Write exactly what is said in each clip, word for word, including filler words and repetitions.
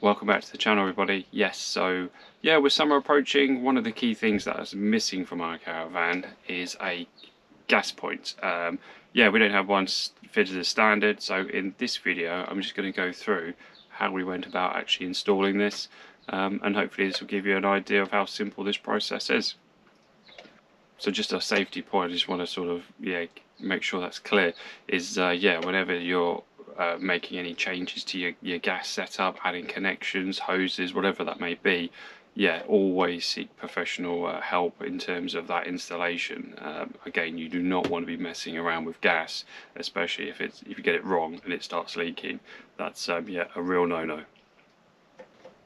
Welcome back to the channel, everybody. Yes, so yeah, with summer approaching, one of the key things that is missing from our caravan is a gas point. Um, yeah, we don't have one fitted as standard, so in this video I'm just going to go through how we went about actually installing this, um, and hopefully this will give you an idea of how simple this process is. So just a safety point, I just want to sort of yeah make sure that's clear, is uh, yeah, whenever you're Uh, making any changes to your, your gas setup, adding connections, hoses, whatever that may be, yeah, always seek professional uh, help in terms of that installation. Um, again, you do not want to be messing around with gas, especially if it's if you get it wrong and it starts leaking. That's um, yeah, a real no-no.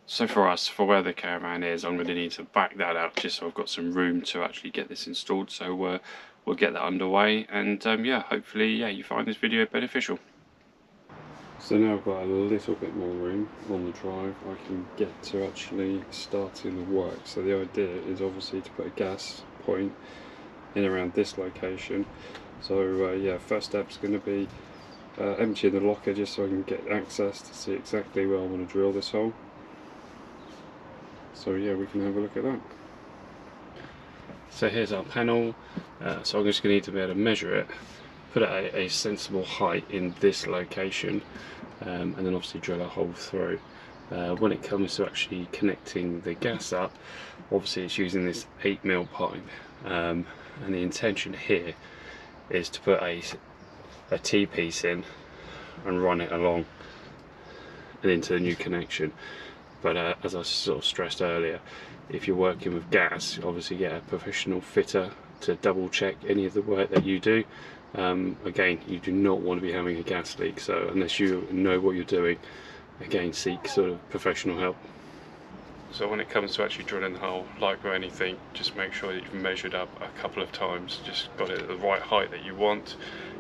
So for us, for where the caravan is, I'm going to need to back that up just so I've got some room to actually get this installed. So uh, we'll get that underway, and um, yeah, hopefully yeah, you find this video beneficial. So now I've got a little bit more room on the drive, I can get to actually starting the work. So the idea is obviously to put a gas point in around this location. So uh, yeah, first step is going to be uh, emptying the locker just so I can get access to see exactly where I want to drill this hole. So yeah, we can have a look at that. So here's our panel, uh, so I'm just going to need to be able to measure it, put it at a sensible height in this location, um, and then obviously drill a hole through. Uh, when it comes to actually connecting the gas up, obviously it's using this eight mil pipe, um, and the intention here is to put a, a T-piece in and run it along and into the new connection. But uh, as I sort of stressed earlier, if you're working with gas, obviously get a professional fitter to double check any of the work that you do. Um, again, you do not want to be having a gas leak, so unless you know what you're doing, again, seek sort of professional help. So when it comes to actually drilling the hole, like with anything, just make sure that you've measured up a couple of times, just got it at the right height that you want.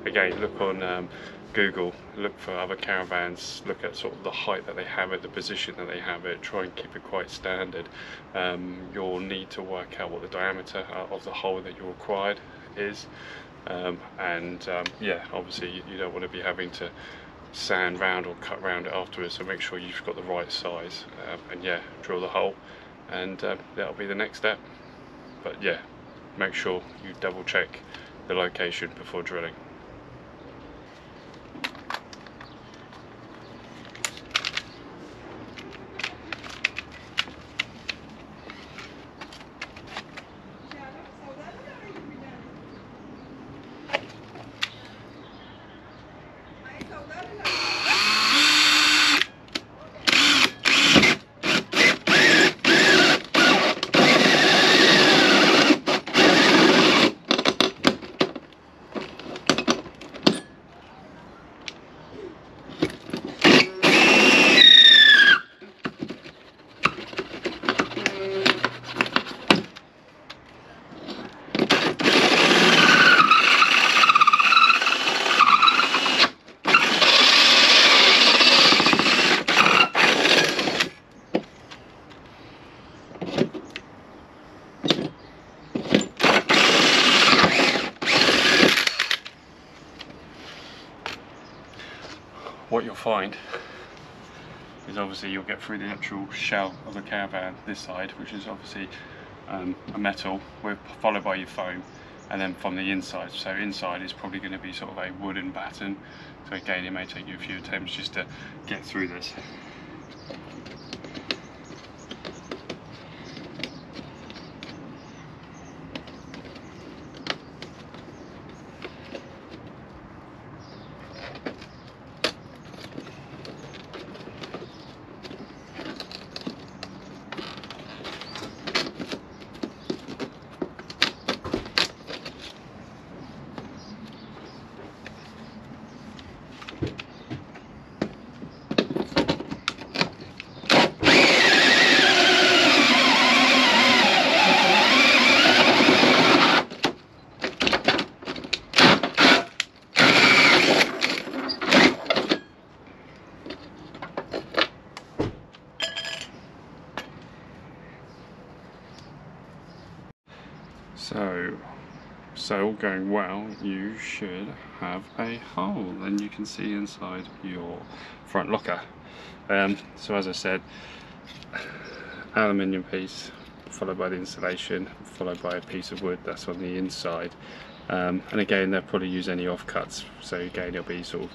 Again, look on um, Google, look for other caravans, look at sort of the height that they have it, the position that they have it, try and keep it quite standard. Um, you'll need to work out what the diameter of the hole that you required is. Um, and um, yeah, obviously you, you don't want to be having to sand round or cut round it afterwards, so make sure you've got the right size, um, and yeah, drill the hole, and um, that'll be the next step. But yeah, make sure you double check the location before drilling. What you'll find is obviously you'll get through the actual shell of the caravan, this side, which is obviously um, a metal, with, followed by your foam, and then from the inside. So inside is probably going to be sort of a wooden batten. So again, it may take you a few attempts just to get through this. So all going well, you should have a hole, and you can see inside your front locker. Um, so as I said, aluminium piece followed by the insulation, followed by a piece of wood that's on the inside. Um, and again, they'll probably use any off cuts, so again, it'll be sort of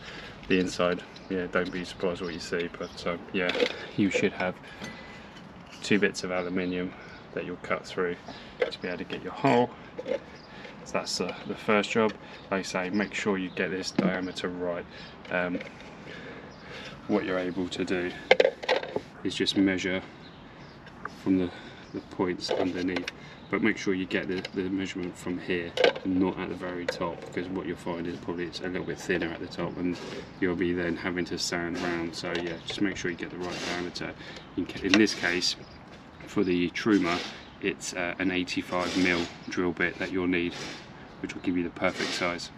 the inside. Yeah, don't be surprised what you see, but um, yeah, you should have two bits of aluminium that you'll cut through to be able to get your hole. So that's uh, the first job. Like I say, make sure you get this diameter right. Um, what you're able to do is just measure from the, the points underneath, but make sure you get the, the measurement from here and not at the very top, because what you'll find is probably it's a little bit thinner at the top and you'll be then having to sand round. So yeah, just make sure you get the right diameter. In this case, for the Truma, it's uh, an eighty-five mil drill bit that you'll need, which will give you the perfect size.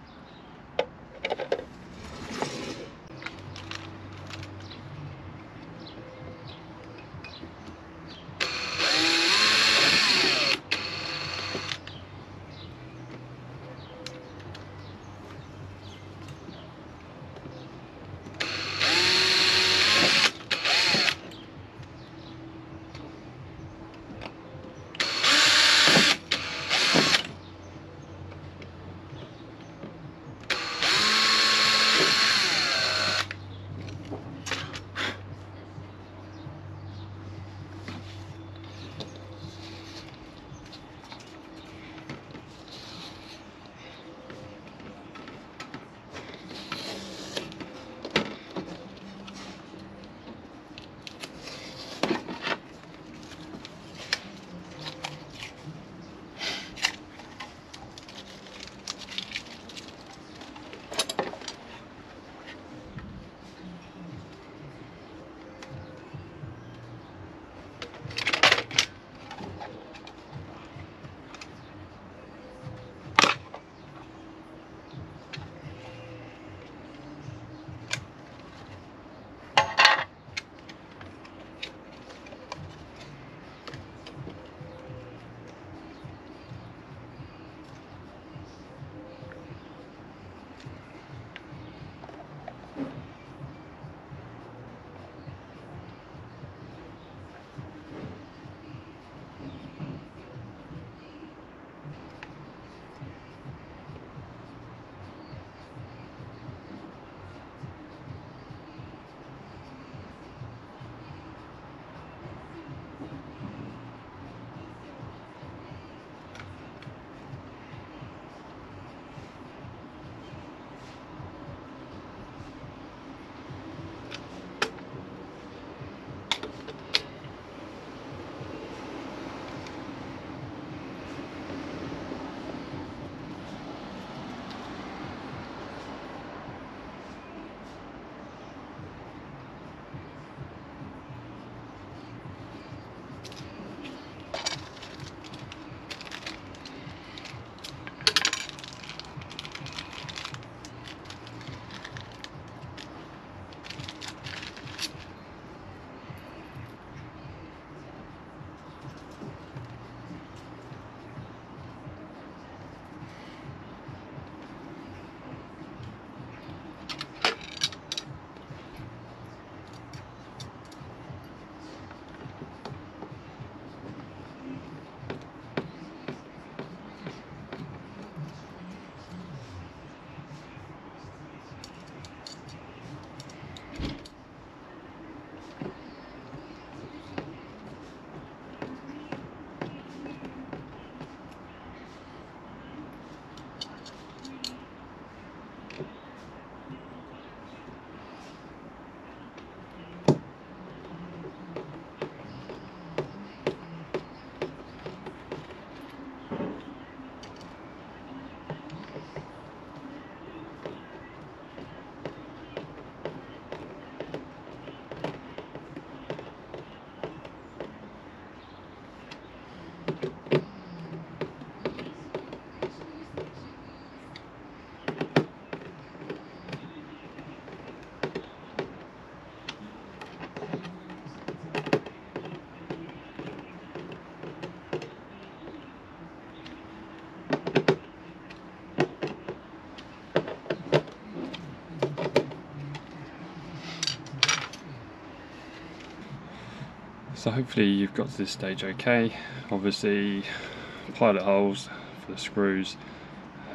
So hopefully you've got to this stage okay. Obviously pilot holes for the screws,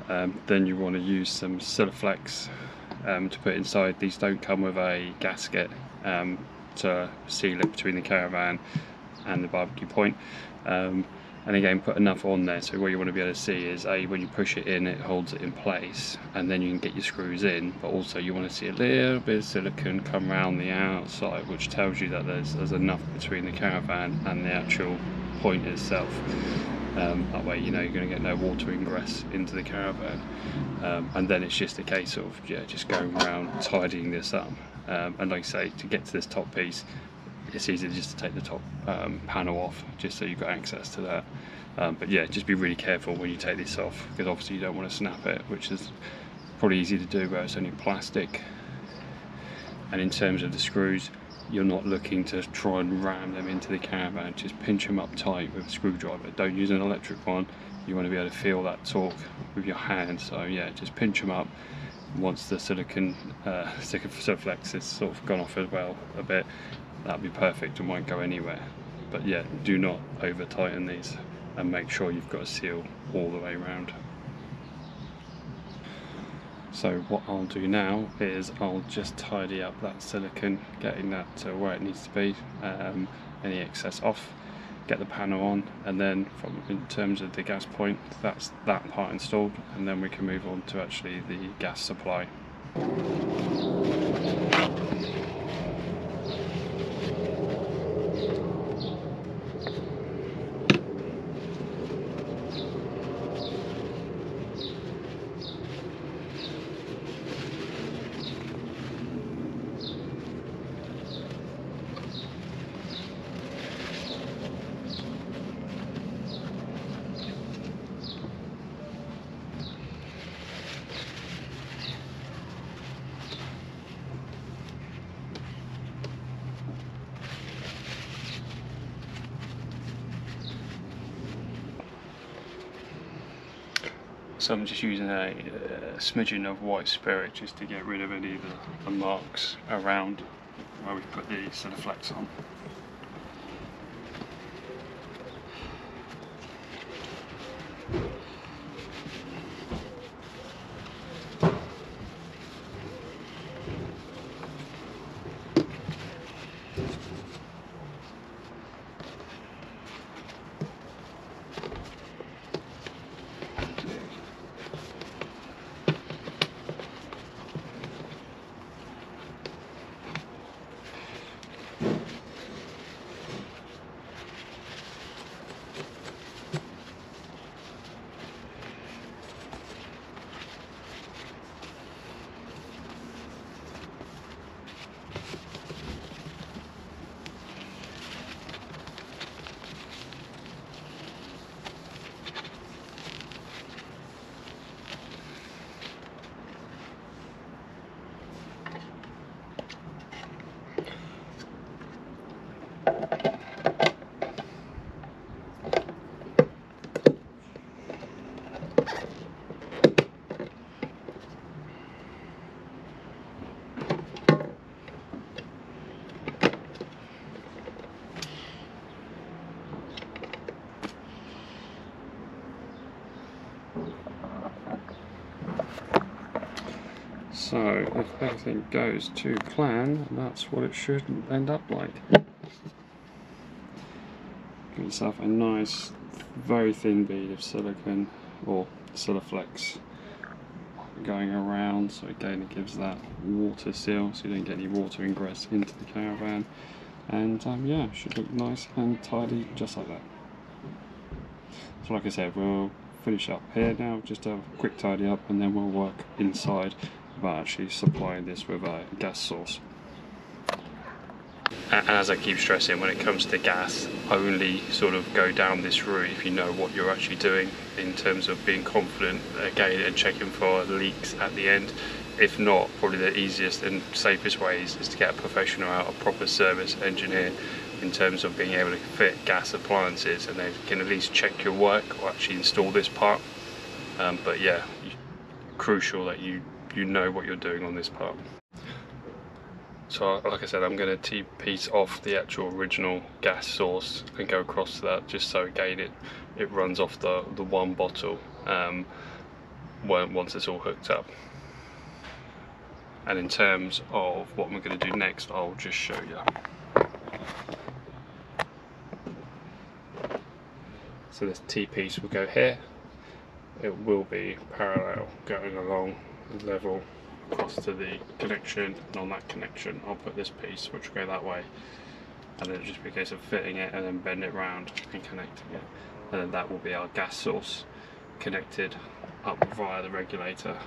um, then you want to use some Sikaflex um, to put inside. These don't come with a gasket um, to seal it between the caravan and the barbecue point, um, and again put enough on there so what you want to be able to see is a when you push it in, it holds it in place and then you can get your screws in, but also you want to see a little bit of silicone come around the outside, which tells you that there's, there's enough between the caravan and the actual point itself. Um, that way you know you're going to get no water ingress into the caravan, um, and then it's just a case of yeah, just going around tidying this up, um, and like I say, to get to this top piece it's easier just to take the top um, panel off just so you've got access to that, um, but yeah, just be really careful when you take this off because obviously you don't want to snap it, which is probably easy to do where it's only plastic. And in terms of the screws, you're not looking to try and ram them into the caravan, just pinch them up tight with a screwdriver. Don't use an electric one, you want to be able to feel that torque with your hand, so yeah, just pinch them up. Once the silicone uh, Sikaflex has sort of gone off as well a bit, that'd be perfect and won't go anywhere. But yeah, do not over tighten these and make sure you've got a seal all the way around. So what I'll do now is I'll just tidy up that silicone, getting that to where it needs to be, um, any excess off, get the panel on, and then from in terms of the gas point, that's that part installed, and then we can move on to actually the gas supply. So I'm just using a, a smidgen of white spirit just to get rid of any of the, the marks around where we've put the Sikaflex on. So if everything goes to plan, that's what it should end up like. Give yourself a nice, very thin bead of silicone or Sikaflex going around, so again it gives that water seal so you don't get any water ingress into the caravan, and um, yeah, it should look nice and tidy just like that. So like I said, we'll finish up here now, just have a quick tidy up, and then we'll work inside about actually supplying this with a gas source. And as I keep stressing, when it comes to gas, only sort of go down this route if you know what you're actually doing in terms of being confident again and checking for leaks at the end. If not, probably the easiest and safest way is, is to get a professional out, a proper service engineer, in terms of being able to fit gas appliances, and they can at least check your work or actually install this part. Um, but yeah, crucial that you you know what you're doing on this part. So like I said, I'm going to piece off the actual original gas source and go across to that, just so again it, it runs off the, the one bottle um, once it's all hooked up. And in terms of what we're going to do next, I'll just show you. So this T-piece will go here. It will be parallel going along level across to the connection, and on that connection I'll put this piece which will go that way, and then it'll just be a case of fitting it and then bend it round and connecting it, and then that will be our gas source connected up via the regulator.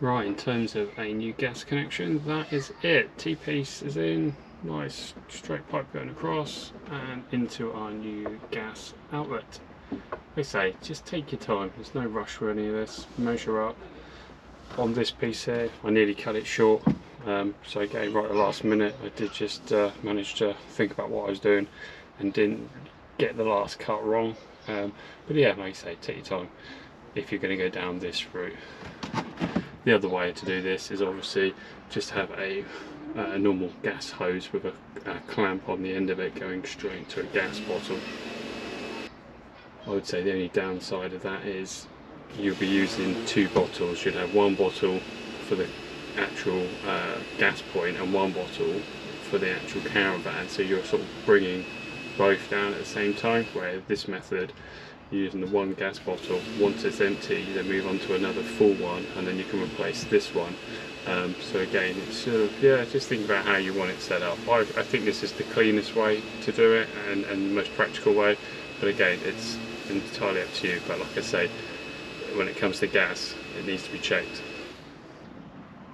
Right, in terms of a new gas connection, that is it. T-piece is in, nice straight pipe going across and into our new gas outlet. Like I say, just take your time, there's no rush for any of this. Measure up. On this piece here, I nearly cut it short, um, so again, right at the last minute, I did just uh, manage to think about what I was doing and didn't get the last cut wrong. Um, but yeah, like I say, take your time if you're going to go down this route. The other way to do this is obviously just have a, a normal gas hose with a, a clamp on the end of it going straight into a gas bottle. I would say the only downside of that is you'll be using two bottles. You'd have one bottle for the actual uh, gas point and one bottle for the actual caravan, so you're sort of bringing both down at the same time, where this method you're using the one gas bottle. Once it's empty, you then move on to another full one, and then you can replace this one. Um, so again, it's sort of, yeah, just think about how you want it set up. I, I think this is the cleanest way to do it and, and the most practical way, but again, it's entirely up to you. But like I say, when it comes to gas, it needs to be checked.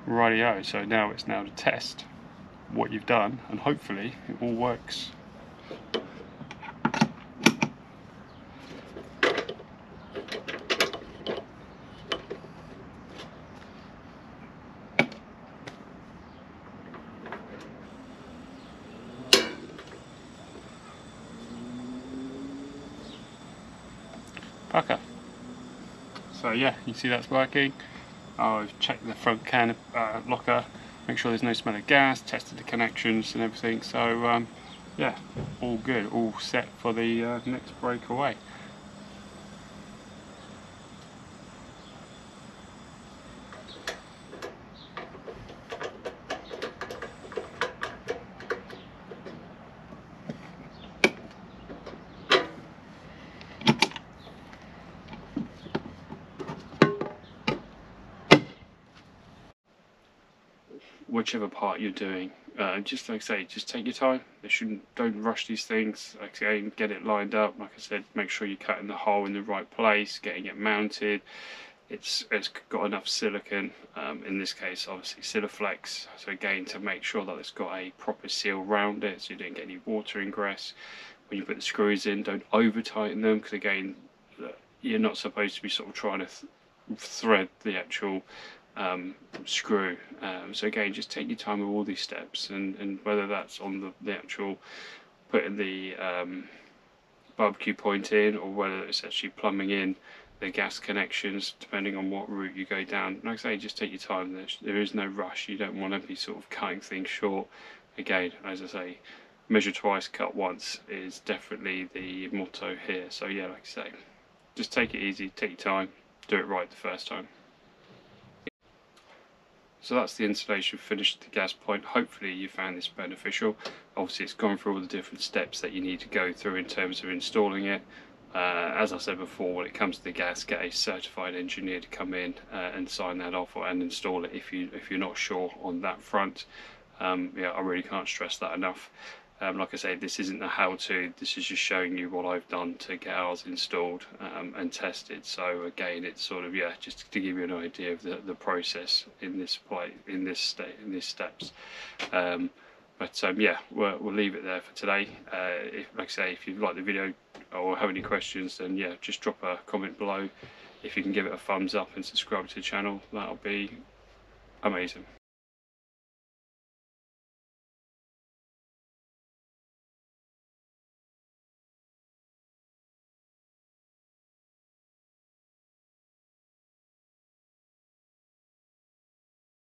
Rightio, so now it's now to test what you've done, and hopefully it all works. Pucker. So yeah, you see that's working. I've checked the front can uh, locker, make sure there's no smell of gas, tested the connections and everything. So um, yeah, all good, all set for the uh, next breakaway. Whichever part you're doing, uh, just like I say, just take your time. They shouldn't, don't rush these things. Again, get it lined up. Like I said, make sure you're cutting the hole in the right place, getting it mounted. It's it's got enough silicone. Um, in this case, obviously Sikaflex. So again, to make sure that it's got a proper seal around it, so you don't get any water ingress. When you put the screws in, don't over tighten them, because again, you're not supposed to be sort of trying to th thread the actual Um, screw. Um, so again, just take your time with all these steps, and, and whether that's on the, the actual putting the um, barbecue point in, or whether it's actually plumbing in the gas connections, depending on what route you go down. Like I say, just take your time. There's, there is no rush. You don't want to be sort of cutting things short. Again, as I say, measure twice, cut once is definitely the motto here. So yeah, like I say, just take it easy, take your time, do it right the first time. So that's the installation finished at the gas point. Hopefully you found this beneficial. Obviously it's gone through all the different steps that you need to go through in terms of installing it. Uh, as I said before, when it comes to the gas, get a certified engineer to come in uh, and sign that off or, and install it if, you, if you're not sure on that front. Um, yeah, I really can't stress that enough. Um, like I say, this isn't a how-to, this is just showing you what I've done to get ours installed um, and tested. So again, it's sort of, yeah, just to give you an idea of the, the process in this play, in this state, in these steps. Um, but um, yeah, we'll, we'll leave it there for today. Uh, if, like I say, if you've liked the video or have any questions, then yeah, just drop a comment below. If you can give it a thumbs up and subscribe to the channel, that'll be amazing.